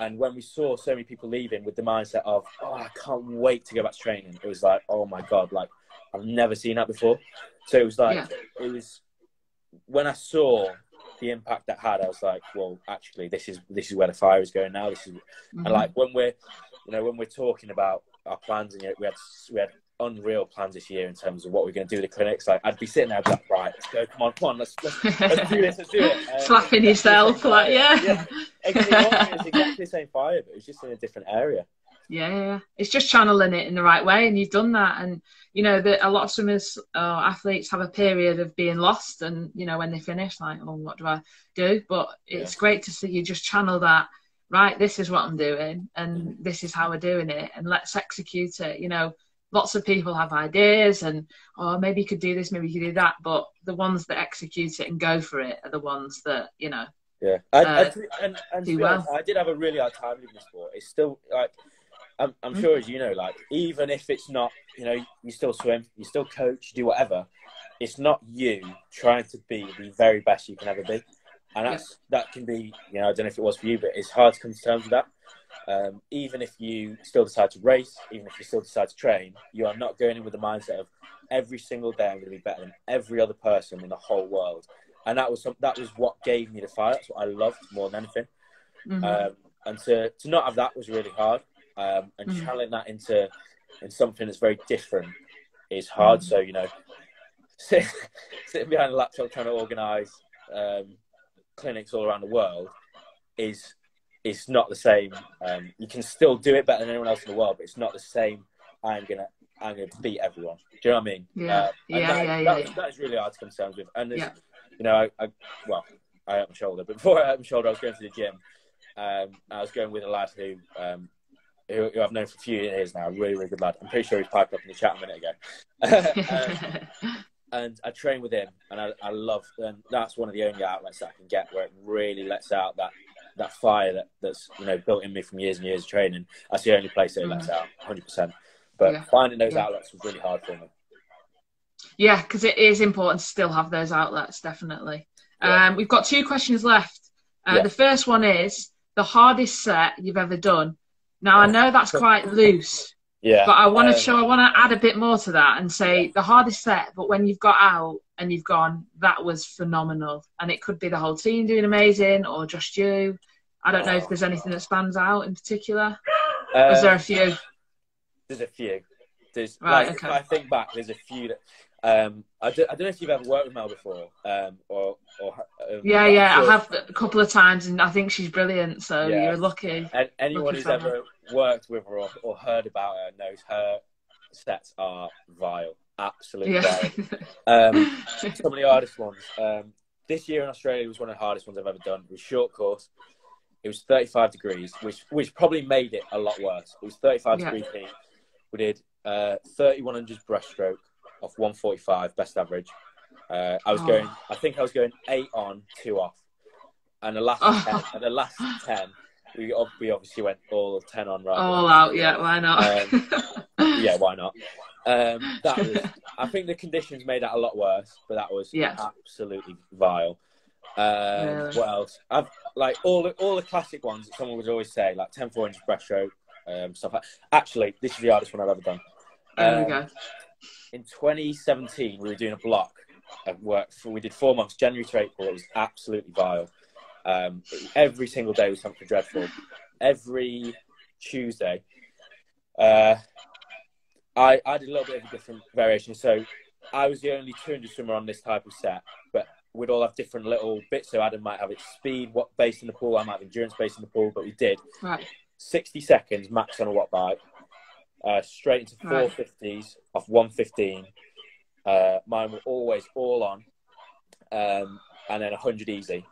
And when we saw so many people leaving with the mindset of, oh, I can't wait to go back to training, it was like, oh my God, like I've never seen that before. So it was like, it was, when I saw the impact that had, I was like, well, actually, this is where the fire is going now. This is, and like when we're talking about our plans, and you know, we had unreal plans this year in terms of what we're going to do with the clinics. Like, I'd be sitting there, I'd be like, right, let's go, come on, let's do this, let's do it. Slapping yourself, like, it's exactly the same fire, but it's just in a different area. It's just channeling it in the right way, and you've done that. And you know that a lot of swimmers or athletes have a period of being lost, and you know when they finish, like, oh, what do I do? But it's great to see you just channel that right, this is what I'm doing and this is how we're doing it, and let's execute it. You know, lots of people have ideas and, oh, maybe you could do this, maybe you could do that. But the ones that execute it and go for it are the ones that, you know, yeah. And do well. I did have a really hard time with the sport. It's still, like, I'm sure, as you know, like, even if it's not, you know, you still swim, you still coach, you do whatever, it's not you trying to be the very best you can ever be. And that's, that can be, you know, I don't know if it was for you, but it's hard to come to terms with that. Even if you still decide to race, even if you still decide to train, you are not going in with the mindset of every single day I'm going to be better than every other person in the whole world. And that was what gave me the fire. That's what I loved more than anything. Mm-hmm. And to not have that was really hard. And channeling that into something that's very different is hard. Mm-hmm. So, you know, sitting behind a laptop trying to organise clinics all around the world is not the same. You can still do it better than anyone else in the world, but it's not the same. I'm gonna beat everyone. Do you know what I mean? Yeah, that is really hard to come to terms with. And you know, I hurt my shoulder. But before I hurt my shoulder, I was going to the gym. I was going with a lad who I've known for a few years now, a really, really good lad. I'm pretty sure he piped up in the chat a minute ago. And I train with him, and I love, and that's one of the only outlets that I can get where it really lets out that fire that's, you know, built in me from years and years of training. That's the only place that it lets out, 100%. But finding those outlets was really hard for me. Yeah, because it is important to still have those outlets, definitely. Yeah. We've got 2 questions left. The first one is, the hardest set you've ever done. Now, I know that's quite loose, but I want to add a bit more to that and say the hardest set, but when you've got out and you've gone, that was phenomenal. And it could be the whole team doing amazing or just you. I don't know if there's anything that stands out in particular. Is there a few? There's a few. There's, right, like, okay. If I think back, there's a few that... I don't know if you've ever worked with Mel before, yeah, I have a couple of times, and I think she's brilliant. So you're lucky. And anyone who's ever worked with her or heard about her knows her sets are vile, absolutely vile. Some of the hardest ones. This year in Australia was one of the hardest ones I've ever done. It was a short course. It was 35 degrees, which probably made it a lot worse. It was 35 degrees heat. We did 3100 breaststroke. Off 145, best average. I was going 8 on, 2 off, and the last 10 we obviously went all 10 on, right? All out, yeah. Why not? Yeah, why not? That was, I think the conditions made that a lot worse, but that was absolutely vile. What else? I've like all the classic ones that someone would always say, like 10 400 breaststroke, stuff like. Actually, this is the hardest one I've ever done. There we go. In 2017, we were doing a block of work. We did 4 months, January to April. It was absolutely vile. Every single day was something dreadful. Every Tuesday, I did a little bit of a different variation. So I was the only 200 swimmer on this type of set, but we'd all have different little bits. So Adam might have its speed based in the pool. I might have endurance based in the pool, but we did 60 seconds max on a watt bike. Straight into 450s off 115. Mine were always all on, and then 100 easy.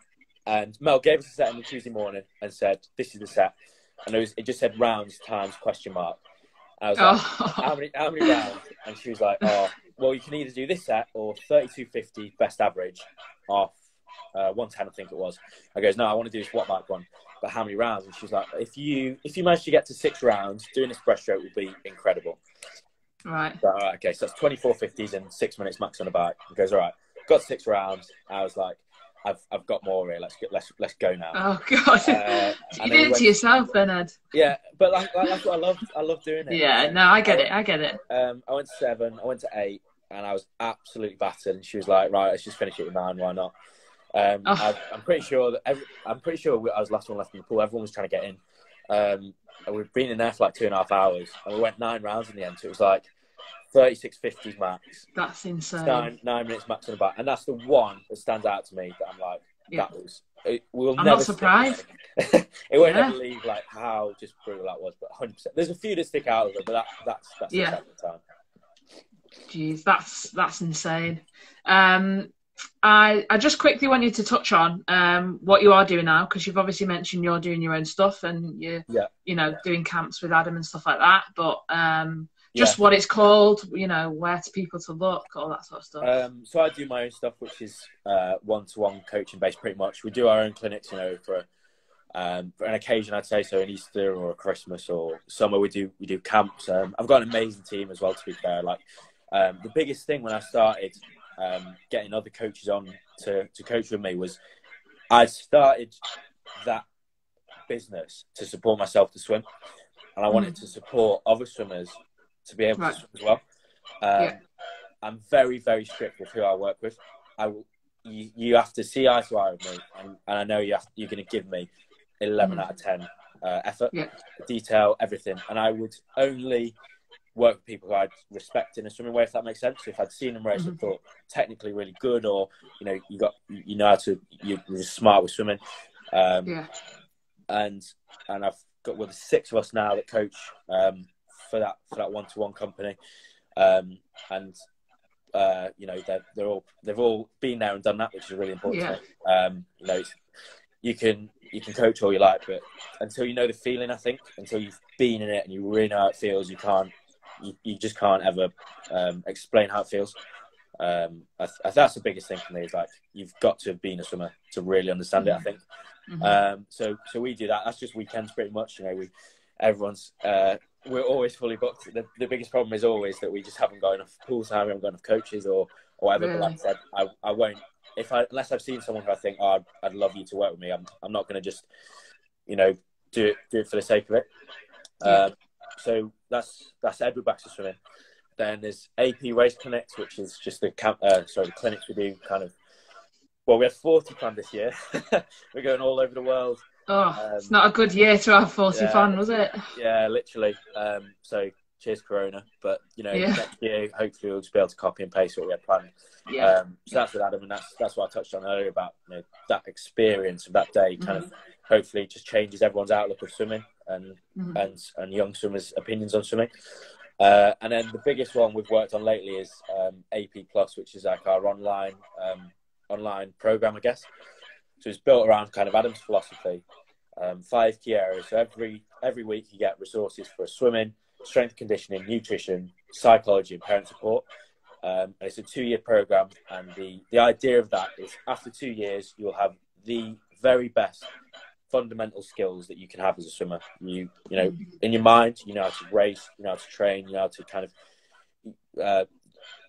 And Mel gave us a set on the Tuesday morning and said, "This is the set." And it just said rounds times question mark. I was like, "How many rounds?" And she was like, "Oh, well, you can either do this set or 3250 best average off 110, I think it was." I goes, "No, I want to do this watt bike one. But how many rounds?" And she's like, if you manage to get to 6 rounds, doing this breaststroke will be incredible." Right. So, all right, okay, so that's 2450s and 6 minutes max on a bike. He goes, "All right, got 6 rounds." I was like, I've got more here. Let's go now. Oh God. You did it to yourself, Bernard. Yeah, but like that's what I love doing it. Yeah, no, I get it. I went to 7, I went to 8, and I was absolutely battered. And she was like, "Right, let's just finish it with 9. Why not?" I'm pretty sure I was the last one left in the pool. Everyone was trying to get in. We'd been in there for like 2.5 hours, and we went 9 rounds in the end. So it was like 3650 max. That's insane. 9 minutes max on the back, and that's the one that stands out to me. That I'm like, that was. I'm never not surprised. It won't ever leave like how just brutal that was. But 100%. There's a few that stick out of it, but that's the time. Jeez, that's insane. I just quickly wanted to touch on what you are doing now, because you've obviously mentioned you're doing your own stuff and you're, doing camps with Adam and stuff like that. But just what it's called, you know, where to people to look, all that sort of stuff. So I do my own stuff, which is one-to-one coaching based pretty much. We do our own clinics, you know, for an occasion, I'd say, so an Easter or a Christmas or summer, we do camps. I've got an amazing team as well, to be fair. Like the biggest thing when I started getting other coaches on to coach with me was I started that business to support myself to swim, and I wanted to support other swimmers to be able to swim as well. I'm very, very strict with who I work with. You have to see eye to eye with me, and I know you're going to give me 11 out of 10 effort, detail, everything. And I would only work with people who I'd respect in a swimming way, if that makes sense. So if I'd seen them race and thought technically really good, or, you know, you're smart with swimming. And I've got with 6 of us now that coach for that one-to-one company. You know, they've all been there and done that, which is really important to me. You know, you can coach all you like, but until you know the feeling, I think, until you've been in it and you really know how it feels, you just can't ever explain how it feels. That's the biggest thing for me, is like, you've got to have been a swimmer to really understand it, I think. So we do that. That's just weekends pretty much. You know, we're always fully booked. The biggest problem is always that we just haven't got enough pool time, we haven't got enough coaches or whatever. Really? But like I said, I won't. Unless I've seen someone who I think, I'd love you to work with me, I'm not going to just, you know, do it for the sake of it. So that's Edward Baxter Swimming. Then there's AP Race Clinics, which is just the clinics we do kind of. Well, we have 40 planned this year. We're going all over the world. It's not a good year to have 40 fun, was it? Yeah, literally. So cheers, Corona. But, you know, next year, hopefully we'll just be able to copy and paste what we had planned. So that's with Adam, and that's what I touched on earlier about, you know, that experience of that day kind of hopefully just changes everyone's outlook of swimming and young swimmers' opinions on swimming. And then the biggest one we've worked on lately is AP Plus, which is like our online program, I guess. So it's built around kind of Adam's philosophy, 5 key areas. So every week you get resources for swimming, strength conditioning, nutrition, psychology, and parent support. And it's a 2-year program, and the idea of that is after 2 years you'll have the very best fundamental skills that you can have as a swimmer. You know, in your mind, you know how to race, you know how to train, you know how to kind of.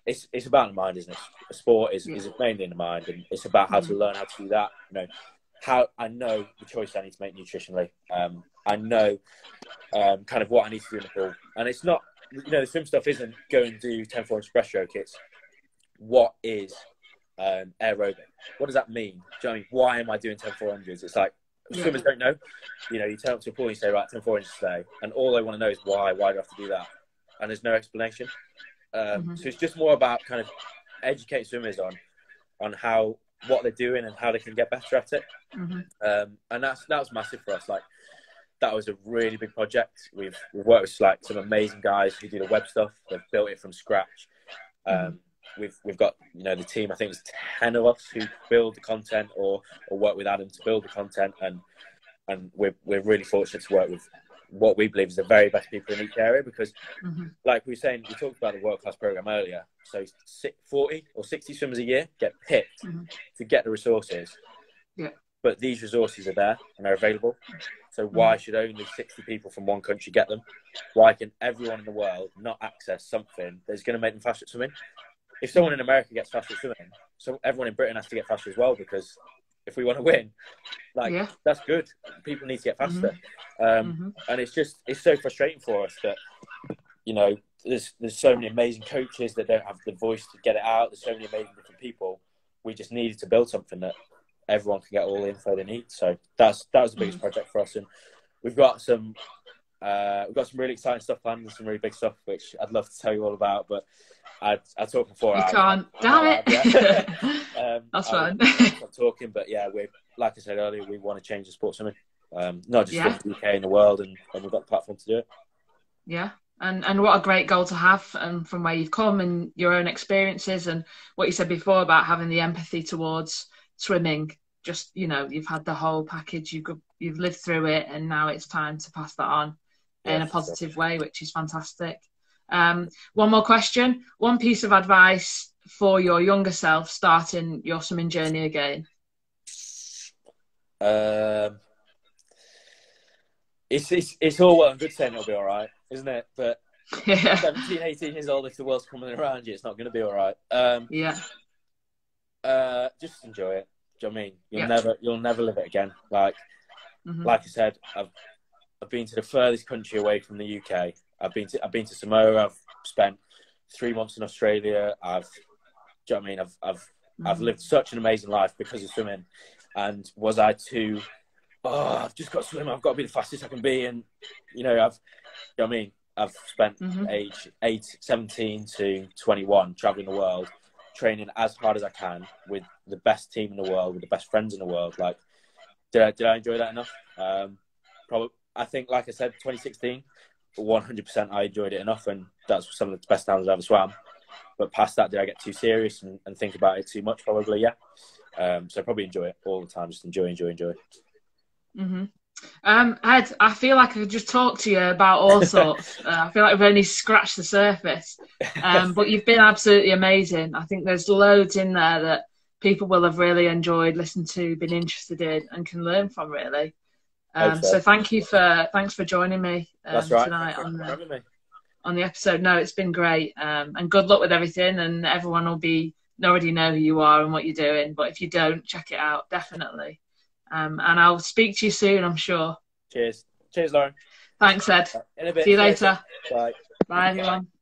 It's about the mind, isn't it? A sport is mainly in the mind, and it's about how to learn how to do that. You know, how I know the choice I need to make nutritionally. I know kind of what I need to do in the pool, and it's not, you know, the swim stuff isn't go and do 10-4 breaststroke stroke. It's what is aerobic? What does that mean? Do you know what I mean? Why am I doing 10-400s? It's like swimmers don't know. You know, you turn up to a pool and you say, right, 10-400s today, and all they want to know is why. Why do I have to do that? And there's no explanation. So it's just more about kind of educating swimmers on how, what they're doing and how they can get better at it. And that was massive for us. Like, that was a really big project. We've worked with like some amazing guys who do the web stuff. They've built it from scratch. We've got, you know, the team, I think it's 10 of us who build the content or work with Adam to build the content. And we're really fortunate to work with what we believe is the very best people in each area, because like we were saying, we talked about the world-class program earlier. So 40 or 60 swimmers a year get picked to get the resources. But these resources are there and they're available. So why should only 60 people from one country get them? Why can everyone in the world not access something that's going to make them faster at swimming? If someone in America gets faster at swimming, so everyone in Britain has to get faster as well, because if we want to win, like that's good. People need to get faster, and it's so frustrating for us that, you know, there's so many amazing coaches that don't have the voice to get it out. There's so many amazing different people. We just needed to build something that everyone can get all the info they need. So that was the biggest project for us, and we've got some really exciting stuff planned and some really big stuff, which I'd love to tell you all about, but I talked before. Damn it. That's fine. I'm talking, but yeah, we, like I said earlier, we want to change the sport swimming, not just in the UK, in the world, and we've got the platform to do it. Yeah, And what a great goal to have, and from where you've come and your own experiences, and what you said before about having the empathy towards swimming. Just, you know, you've had the whole package, you've lived through it, and now it's time to pass that on in a positive way, which is fantastic. One more question. One piece of advice for your younger self starting your swimming journey again. It's all well and good saying it'll be all right, isn't it? But 17, 18 years old, if the world's coming around you, it's not going to be all right. Just enjoy it. Do you know what I mean? You'll never live it again. Like I said, I've been to the furthest country away from the UK. I've been to Samoa. I've spent 3 months in Australia. Do you know what I mean? I've lived such an amazing life because of swimming. And was I too? Oh, I've just got to swim. I've got to be the fastest I can be. And you know, you know what I mean? I've spent age 17 to 21 traveling the world, training as hard as I can with the best team in the world, with the best friends in the world. Like, did I enjoy that enough? Probably. I think, like I said, 2016, 100%, I enjoyed it enough, and that's some of the best times I've ever swam. But past that, did I get too serious and think about it too much? Probably, yeah. So probably enjoy it all the time. Just enjoy. Ed, I feel like I could just talk to you about all sorts. I feel like we've only scratched the surface, but you've been absolutely amazing. I think there's loads in there that people will have really enjoyed, listened to, been interested in, and can learn from, really. So thanks for joining me tonight on the episode. No, it's been great, and good luck with everything. And everyone will already know who you are and what you're doing, but if you don't, check it out definitely. And I'll speak to you soon, I'm sure. Cheers, Lauren. Thanks, Ed. See you later. Bye, everyone.